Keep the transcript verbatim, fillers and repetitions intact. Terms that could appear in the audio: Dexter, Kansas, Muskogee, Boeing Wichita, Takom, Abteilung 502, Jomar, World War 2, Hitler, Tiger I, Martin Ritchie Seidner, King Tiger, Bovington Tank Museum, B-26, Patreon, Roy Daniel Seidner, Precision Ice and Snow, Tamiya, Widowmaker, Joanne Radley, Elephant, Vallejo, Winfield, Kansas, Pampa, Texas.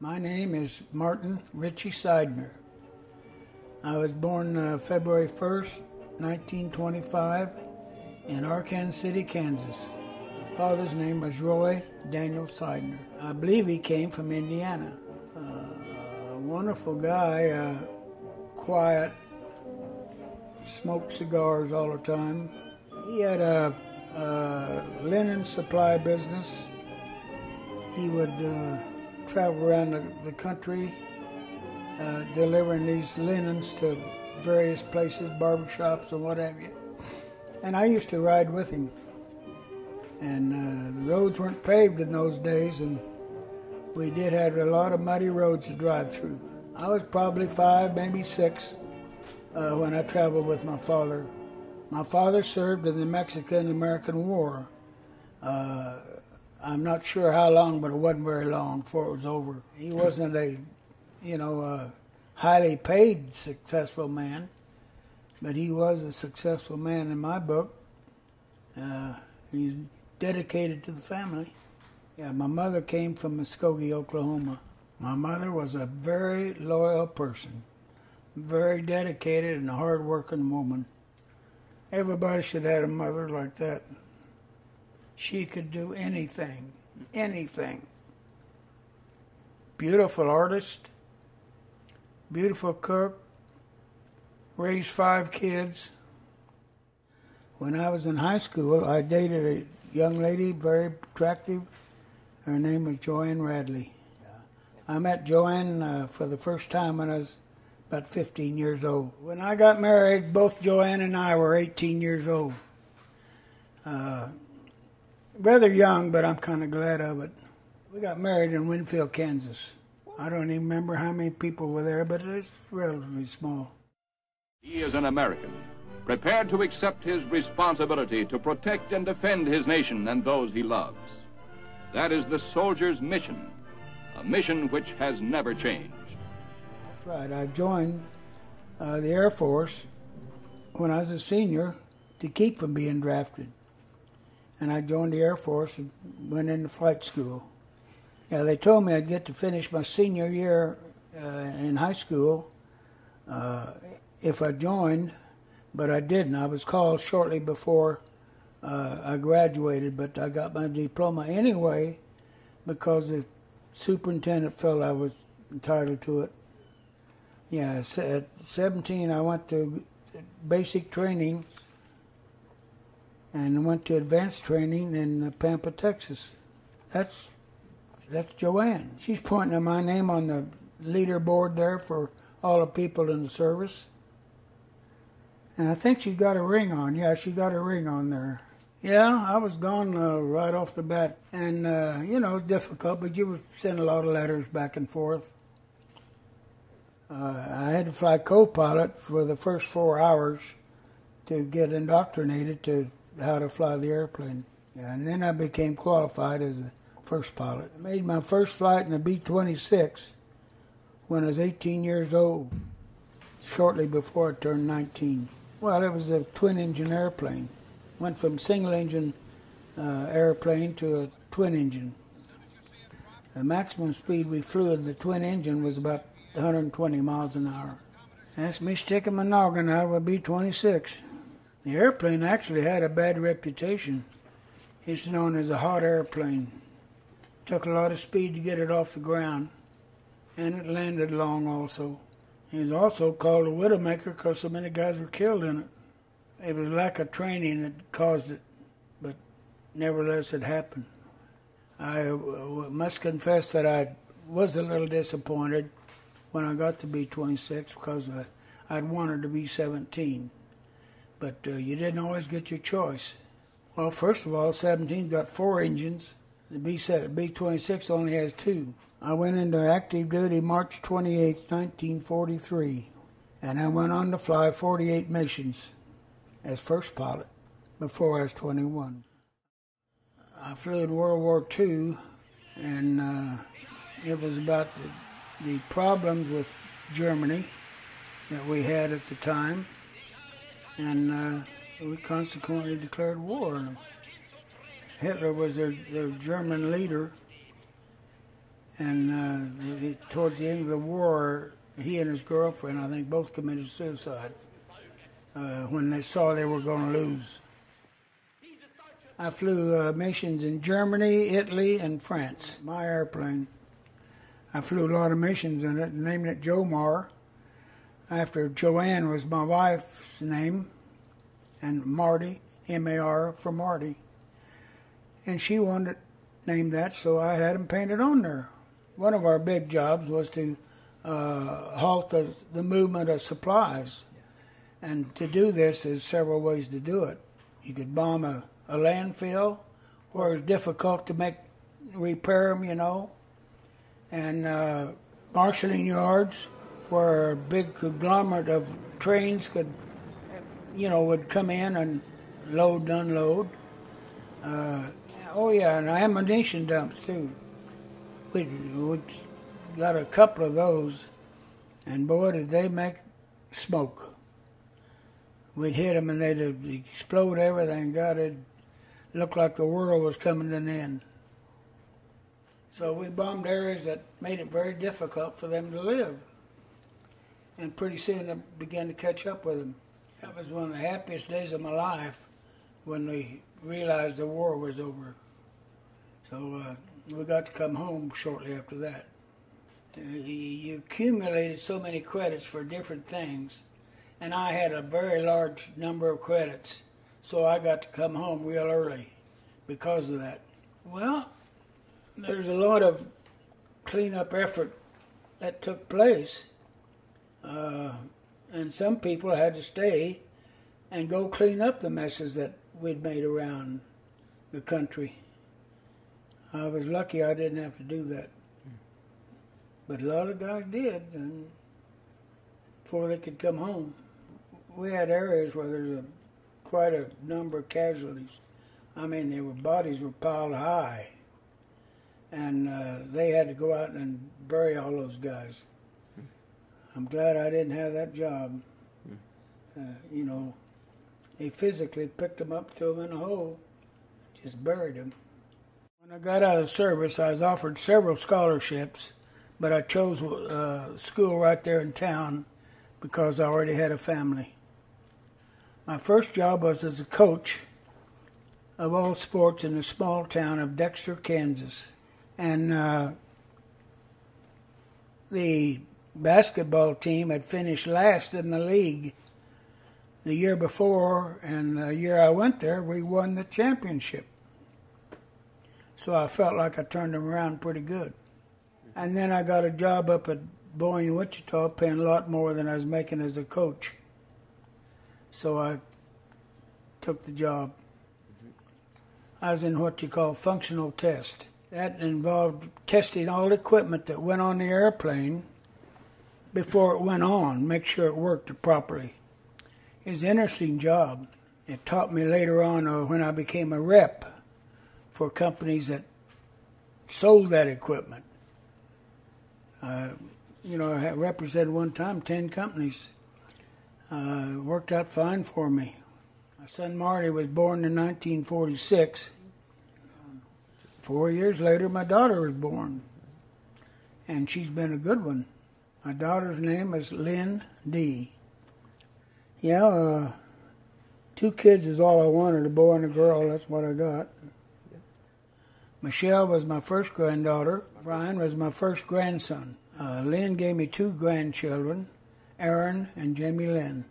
My name is Martin Ritchie Seidner. I was born uh, February first, nineteen twenty-five, in Arkansas City, Kansas. My father's name was Roy Daniel Seidner. I believe he came from Indiana. Uh, a wonderful guy, uh, quiet, smoked cigars all the time. He had a, a linen supply business. He would uh, travel around the, the country uh, delivering these linens to various places, barbershops and what have you. And I used to ride with him. And uh, the roads weren't paved in those days, and we did have a lot of muddy roads to drive through. I was probably five, maybe six, uh, when I traveled with my father. My father served in the Mexican-American War. Uh, I'm not sure how long, but it wasn't very long before it was over. He wasn't a, you know, a highly paid, successful man, but he was a successful man in my book. Uh, he's dedicated to the family. Yeah, my mother came from Muskogee, Oklahoma. My mother was a very loyal person, very dedicated and a hard-working woman. Everybody should have a mother like that. She could do anything, anything. Beautiful artist, beautiful cook, raised five kids. When I was in high school, I dated a young lady, very attractive. Her name was Joanne Radley. I met Joanne uh, for the first time when I was about fifteen years old. When I got married, both Joanne and I were eighteen years old. Uh, rather young, but I'm kind of glad of it. We got married in Winfield, Kansas. I don't even remember how many people were there, but it's relatively small. He is an American, prepared to accept his responsibility to protect and defend his nation and those he loves. That is the soldier's mission. A mission which has never changed. That's right. I joined uh, the Air Force when I was a senior to keep from being drafted. And I joined the Air Force and went into flight school. Yeah, they told me I'd get to finish my senior year uh, in high school uh, if I joined, but I didn't. I was called shortly before uh, I graduated, but I got my diploma anyway because the superintendent felt I was entitled to it. Yeah, at seventeen I went to basic training and went to advanced training in Pampa, Texas. That's, that's Joanne. She's pointing at my name on the leaderboard there for all the people in the service. And I think she got a ring on. Yeah, she got a ring on there. Yeah, I was gone uh, right off the bat, and, uh, you know, it's difficult, but you would send a lot of letters back and forth. Uh, I had to fly co-pilot for the first four hours to get indoctrinated to how to fly the airplane, and then I became qualified as a first pilot. I made my first flight in the B twenty-six when I was eighteen years old, shortly before I turned nineteen. Well, it was a twin-engine airplane. Went from single-engine uh, airplane to a twin-engine. The maximum speed we flew in the twin-engine was about one hundred twenty miles an hour. That's me sticking my noggin out of a B twenty-six. The airplane actually had a bad reputation. It's known as a hot airplane. Took a lot of speed to get it off the ground, and it landed long also. It was also called a Widowmaker because so many guys were killed in it. It was lack of training that caused it, but nevertheless it happened. I w must confess that I was a little disappointed when I got to B twenty-six because I, I'd wanted to be seventeen, but uh, you didn't always get your choice. Well, first of all, seventeen's got four engines. The B twenty-six only has two. I went into active duty March twenty-eighth, nineteen forty-three, and I went on to fly forty-eight missions as first pilot before I was twenty-one. I flew in World War Two, and uh, it was about the, the problems with Germany that we had at the time, and uh, we consequently declared war on them. Hitler was their, their German leader, and uh, towards the end of the war, he and his girlfriend, I think, both committed suicide uh, when they saw they were going to lose. I flew uh, missions in Germany, Italy, and France. My airplane, I flew a lot of missions in it, named it Jomar, after Joanne was my wife's name, and Marty, M A R for Marty. And she wanted it named that, so I had them painted on there. One of our big jobs was to uh, halt the, the movement of supplies. And to do this, there's several ways to do it. You could bomb a, a landfill, where it's difficult to make repair them, you know, and uh, marshalling yards, where a big conglomerate of trains could, you know, would come in and load and unload. Uh, oh yeah, and ammunition dumps too. We, we got a couple of those, and boy did they make smoke. We'd hit them and they'd explode everything. God, it looked like the world was coming to an end. So we bombed areas that made it very difficult for them to live. And pretty soon I began to catch up with them. That was one of the happiest days of my life, when we realized the war was over. So uh, we got to come home shortly after that. You accumulated so many credits for different things, and I had a very large number of credits, so I got to come home real early because of that. Well, there's a lot of cleanup effort that took place, uh, and some people had to stay and go clean up the messes that we'd made around the country. I was lucky I didn't have to do that. But a lot of guys did, and before they could come home. We had areas where there's a, quite a number of casualties. I mean, their bodies were piled high, and uh, they had to go out and bury all those guys. I'm glad I didn't have that job. Uh, you know, they physically picked them up, threw them in a hole, and just buried them. When I got out of service, I was offered several scholarships, but I chose uh, school right there in town because I already had a family. My first job was as a coach of all sports in the small town of Dexter, Kansas. And uh, the basketball team had finished last in the league the year before, and the year I went there, we won the championship. So I felt like I turned them around pretty good. And then I got a job up at Boeing Wichita, paying a lot more than I was making as a coach. So I took the job. I was in what you call functional test. That involved testing all the equipment that went on the airplane before it went on, make sure it worked properly. It was an interesting job. It taught me later on uh, when I became a rep for companies that sold that equipment. Uh, you know, I represented one time ten companies. Uh, it worked out fine for me. My son Marty was born in nineteen forty-six. Four years later, my daughter was born, and she's been a good one. My daughter's name is Lynn D. Yeah, uh, two kids is all I wanted, a boy and a girl, that's what I got. Michelle was my first granddaughter. Brian was my first grandson. Uh, Lynn gave me two grandchildren, Aaron and Jamie Lynn.